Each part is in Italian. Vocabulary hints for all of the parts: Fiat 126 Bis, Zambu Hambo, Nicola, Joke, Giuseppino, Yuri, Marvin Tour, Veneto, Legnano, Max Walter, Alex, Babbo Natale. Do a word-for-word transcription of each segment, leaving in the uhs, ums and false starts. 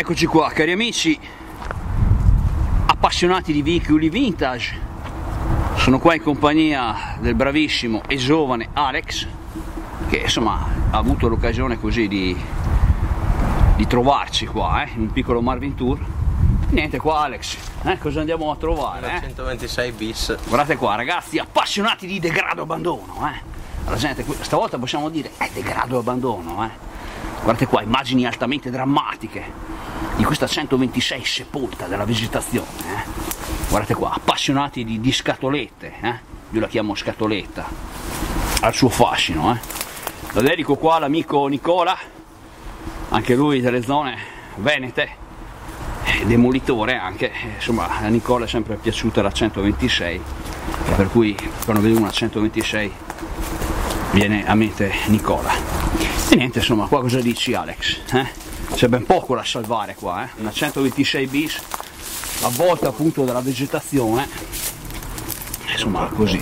Eccoci qua, cari amici appassionati di veicoli vintage, sono qua in compagnia del bravissimo e giovane Alex, che insomma ha avuto l'occasione così di, di trovarci qua, eh, in un piccolo Marvin Tour. Niente qua Alex, eh, cosa andiamo a trovare? Eh? centoventisei bis. Guardate qua ragazzi, appassionati di degrado e abbandono, eh. La gente, stavolta possiamo dire è degrado e abbandono, eh. Guardate qua, immagini altamente drammatiche di questa centoventisei sepolta della vegetazione, eh? Guardate qua, appassionati di, di scatolette, eh? Io la chiamo scatoletta, ha il suo fascino, eh? La dedico qua all'amico Nicola, anche lui delle zone venete, demolitore anche, insomma a Nicola è sempre piaciuta la centoventisei, per cui quando vedo una centoventisei viene a mente Nicola. E niente, insomma, qua cosa dici Alex? Eh? C'è ben poco da salvare qua, eh? Una centoventisei bis, avvolta appunto dalla vegetazione, insomma così,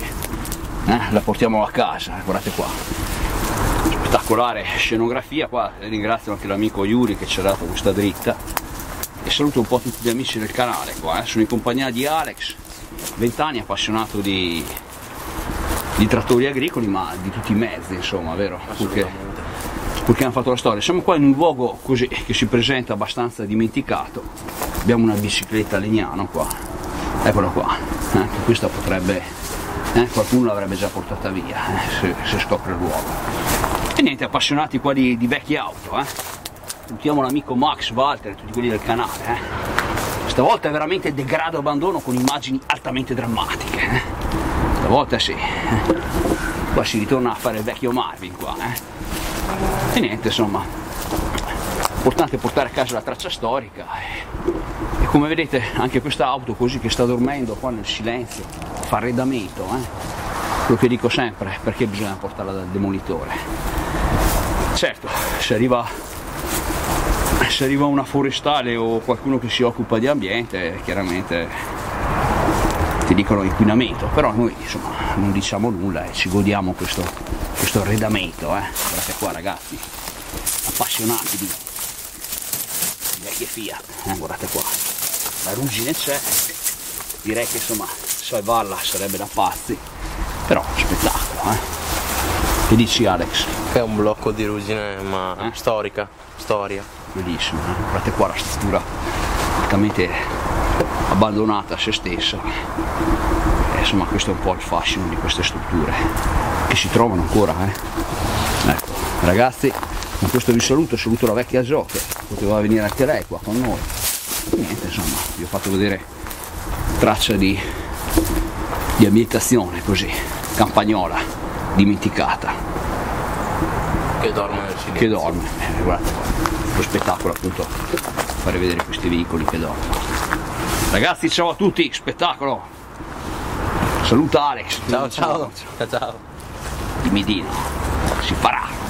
eh? La portiamo a casa, eh? Guardate qua, spettacolare scenografia, qua ringrazio anche l'amico Yuri che ci ha dato questa dritta, e saluto un po' tutti gli amici del canale qua, eh? Sono in compagnia di Alex, vent'anni, appassionato di, di trattori agricoli, ma di tutti i mezzi, insomma, vero? Perché perché hanno fatto la storia. Siamo qua in un luogo così che si presenta abbastanza dimenticato, abbiamo una bicicletta Legnano qua, eccola qua, anche eh, questa potrebbe, eh, qualcuno l'avrebbe già portata via, eh, se, se scopre il luogo. E niente, appassionati qua di, di vecchie auto, eh. Salutiamo l'amico Max Walter e tutti quelli del canale, eh. Stavolta è veramente degrado e abbandono con immagini altamente drammatiche, eh. Stavolta sì, qua si ritorna a fare il vecchio Marvin qua, eh. E niente, insomma, importante portare a casa la traccia storica, e come vedete anche questa auto così che sta dormendo qua nel silenzio, fa arredamento, eh? Quello che dico sempre, perché bisogna portarla dal demolitore. Certo, se arriva, se arriva una forestale o qualcuno che si occupa di ambiente, chiaramente ti dicono inquinamento, però noi insomma non diciamo nulla e ci godiamo questo questo arredamento, eh. Guardate qua ragazzi, appassionati di vecchie Fiat, eh, guardate qua, la ruggine c'è, direi che insomma salvarla sarebbe da pazzi, però spettacolo, eh. Che dici Alex? È un blocco di ruggine, ma eh? storica, storia. Bellissimo, eh? Guardate qua la struttura praticamente abbandonata a se stessa. Insomma questo è un po' il fascino di queste strutture che si trovano ancora, eh? Ecco ragazzi, con questo vi saluto, saluto la vecchia Joke, poteva venire anche lei qua con noi. Niente, insomma vi ho fatto vedere traccia di, di ambientazione così campagnola dimenticata che dorme nel silenzio, che dorme, eh, guardate lo spettacolo appunto, fare vedere questi veicoli che dormono. Ragazzi ciao a tutti, spettacolo. Saluta Alex. Ciao ciao. Ciao ciao. Dimmi Dino. Si farà.